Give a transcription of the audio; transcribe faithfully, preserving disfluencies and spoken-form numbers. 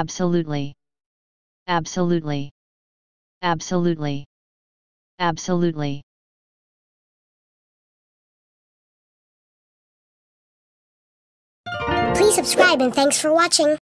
Absolutely. Absolutely. Absolutely. Absolutely. Please subscribe and thanks for watching.